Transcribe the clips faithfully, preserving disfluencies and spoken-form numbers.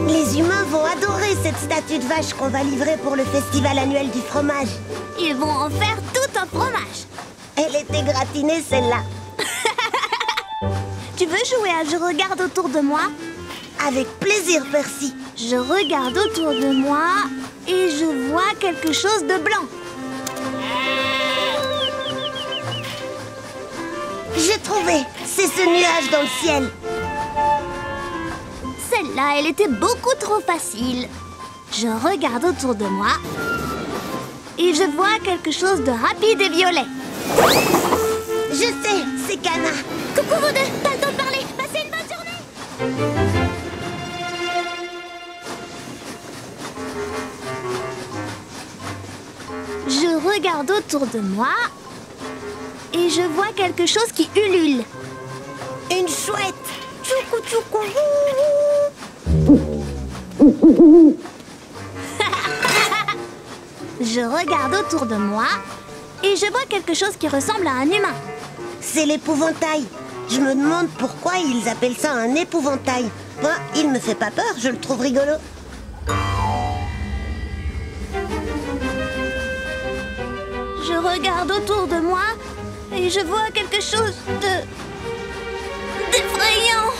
Les humains vont adorer cette statue de vache qu'on va livrer pour le festival annuel du fromage. Ils vont en faire tout un fromage. Elle était gratinée, celle-là. Tu veux jouer à Je regarde autour de moi? Avec plaisir, Percy. Je regarde autour de moi et je vois quelque chose de blanc. J'ai trouvé. C'est ce nuage dans le ciel. Celle-là, elle était beaucoup trop facile. Je regarde autour de moi et je vois quelque chose de rapide et violet. Je sais, c'est Cana. Coucou vous deux, pas le temps de parler. Passez une bonne journée. Je regarde autour de moi et je vois quelque chose qui ulule. Une chouette. Tchoukou tchoukou. Je regarde autour de moi et je vois quelque chose qui ressemble à un humain. C'est l'épouvantail. Je me demande pourquoi ils appellent ça un épouvantail. Moi, il me fait pas peur, je le trouve rigolo. Je regarde autour de moi et je vois quelque chose de... d'effrayant.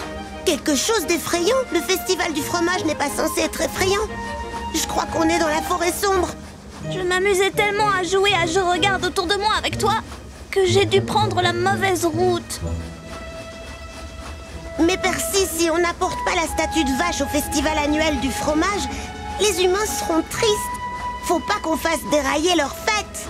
Quelque chose d'effrayant? Le festival du fromage n'est pas censé être effrayant. Je crois qu'on est dans la forêt sombre. Je m'amusais tellement à jouer à Je regarde autour de moi avec toi que j'ai dû prendre la mauvaise route. Mais Percy, si on n'apporte pas la statue de vache au festival annuel du fromage, les humains seront tristes. Faut pas qu'on fasse dérailler leur fête.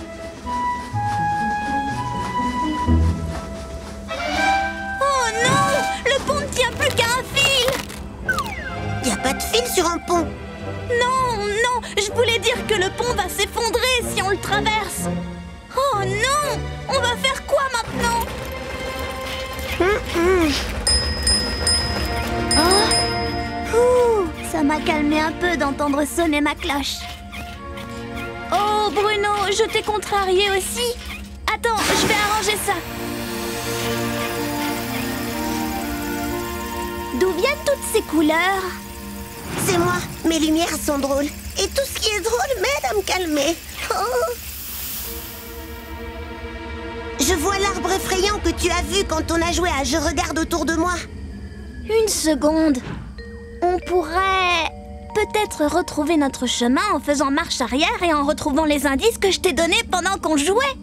Y a pas de fil sur un pont. Non, non, je voulais dire que le pont va s'effondrer si on le traverse. Oh non, on va faire quoi maintenant? Mm-mm. Oh. Ouh, ça m'a calmé un peu d'entendre sonner ma cloche. Oh Bruno, je t'ai contrarié aussi. Attends, je vais arranger ça. D'où viennent toutes ces couleurs? C'est moi, mes lumières sont drôles. Et tout ce qui est drôle m'aide à me calmer. Oh. Je vois l'arbre effrayant que tu as vu quand on a joué à Je regarde autour de moi. Une seconde. On pourrait peut-être retrouver notre chemin en faisant marche arrière et en retrouvant les indices que je t'ai donnés pendant qu'on jouait.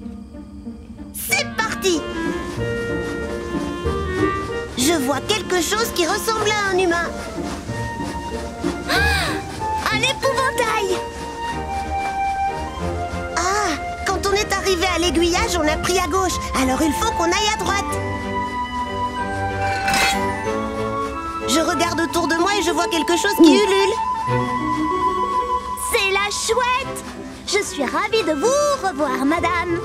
C'est parti! Je vois quelque chose qui ressemble à un humain. Ah, un épouvantail! Ah, quand on est arrivé à l'aiguillage, on a pris à gauche. Alors il faut qu'on aille à droite. Je regarde autour de moi et je vois quelque chose qui ulule. C'est la chouette! Je suis ravie de vous revoir, madame.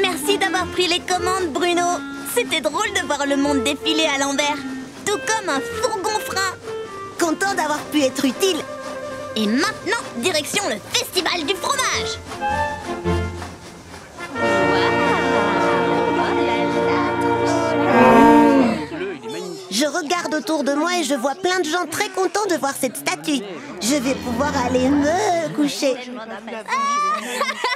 Merci d'avoir pris les commandes, Bruno. C'était drôle de voir le monde défiler à l'envers, tout comme un fourgon frein. Content d'avoir pu être utile. Et maintenant, direction le festival du fromage. Je regarde autour de moi et je vois plein de gens très contents de voir cette statue. Je vais pouvoir aller me coucher. Ah